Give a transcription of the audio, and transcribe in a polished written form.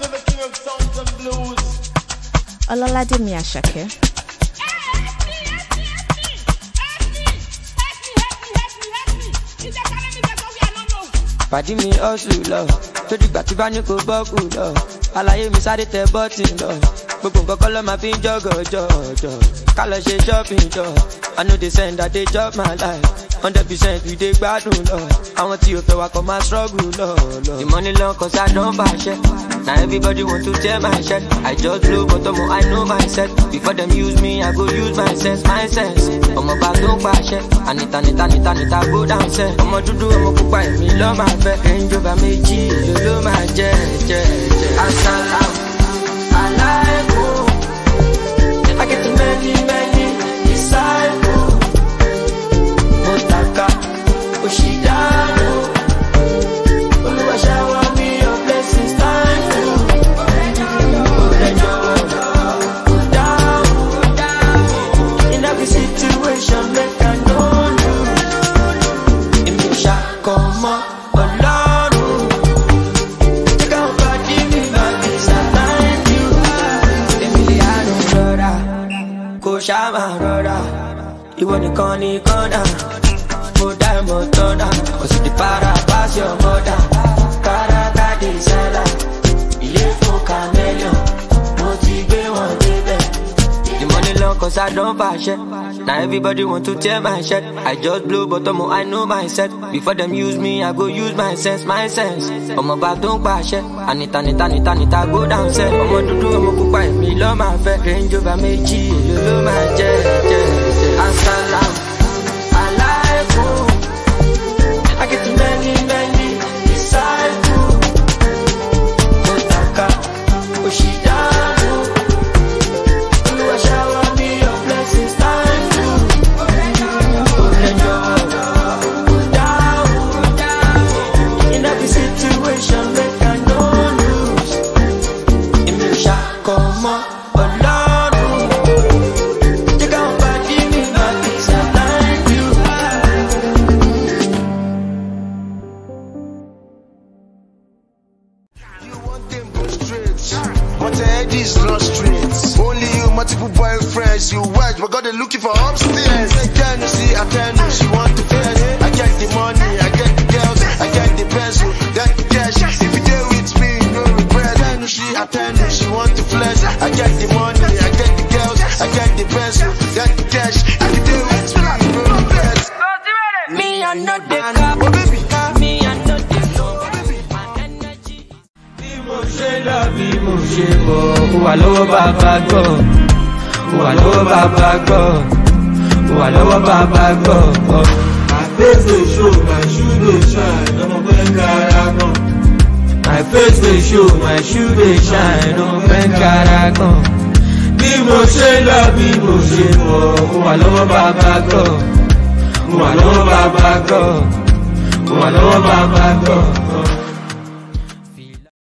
to the king of sounds and blues. Olala Demi Ashake. Padi mi osu lo, toju gba ti ba ni ko boku lo. Alaye mi sare te button lo. Gbogbo nkan kolo ma fi jogojojo. Ka lo se shopping jo. I know they send that they job my life. 100% we dey gbadun lo. Awon ti o fe wa ko ma struggle lo. The money long cause I don't buy shit. Now everybody want to tear my shit. I just blow but I know myself. Before them use me, I go use my sense, my sense. Omo ba don buy shit. Anita go down set. Omo dudu omo pupa e mi lo ma fe. Range Rover meji lo ma je je je. Asalamu alaikum. I get to many disciples. You want to call me corner, put that motor down, cause if the para pass your mother, Caracas desala, il est faux caméléon, motivé one baby. The money long cause I don't buy shit, now everybody want to tear my shit. I just blow but I know myself, before them use me, I go use my sense, my sense. Omo back don't buy shit, Anita go down set. Omo dudu omo pupa e mi lo ma fe, Range Rover meji lo ma je je. Assalam alaikum. I get to many disciples. Motaka Oshidanu. Oluwa shower me your blessings time to. Olenjo down. In every situation make I no lose. Imisha come. You watch, but God is looking for upstairs. I can't, she want to fast. I get the money, I get the girls, I get the pencil, get the cash. If you deal with me, no regret. I can't, she want to flex. I get the money, I get the girls, I get the pencil, get the cash. If you deal with me, no regret. Me and not the cup, oh baby, me and not the cup, baby. My energy. Baba go. Walo Baba go, Walo Baba go. My face will show, my shoe will shine. I'm a man caragon. My face will show, my shoe will shine. I'm a man caragon. Bimo shela, bimo shebo. Walo Baba go, Walo Baba go, Walo Baba go.